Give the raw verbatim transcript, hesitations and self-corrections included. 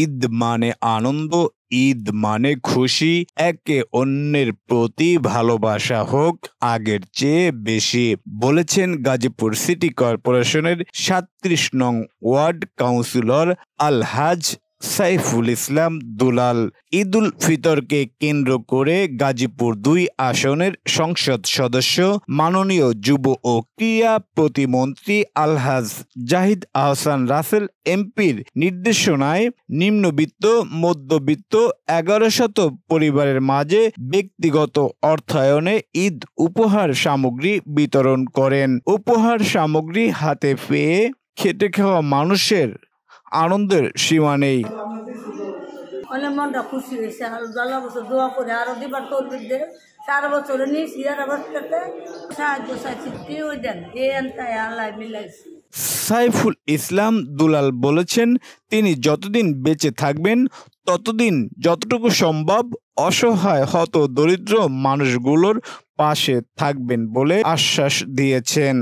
ঈদ মানে আনন্দ, ঈদ মানে খুশি, একে অন্যের প্রতি ভালোবাসা হোক আগের চেয়ে বেশি, বলেছেন গাজীপুর সিটি কর্পোরেশনের সাঁত্রিশ নং ওয়ার্ড কাউন্সিলর আল হাজ সাইফুল ইসলাম দুলাল। ঈদ উল ফিতরকে কেন্দ্র করে গাজীপুর দুই আসনের সংসদ সদস্য মাননীয় যুব ও ক্রীড়া প্রতিমন্ত্রী আলহাজ জাহিদ আহসান রাসেল এমপির নির্দেশনায় নিম্নবিত্ত মধ্যবিত্ত এগারো শত পরিবারের মাঝে ব্যক্তিগত অর্থায়নে ঈদ উপহার সামগ্রী বিতরণ করেন। উপহার সামগ্রী হাতে পেয়ে খেটে খাওয়া মানুষের আনন্দের সীমা নেই। অনেক মনটা খুশি হয়েছে, আল্লাহ বছর দোয়া করে আরো দিবার তৌফিকদের সারা বছরে নিয়ে সাহায্য সাথে ওই দেন এ আল্লাহ মিলাইছি। সাইফুল ইসলাম দুলাল বলেছেন তিনি যতদিন বেঁচে থাকবেন ততদিন যতটুকু সম্ভব অসহায় হত দরিদ্র মানুষগুলোর পাশে থাকবেন বলে আশ্বাস দিয়েছেন।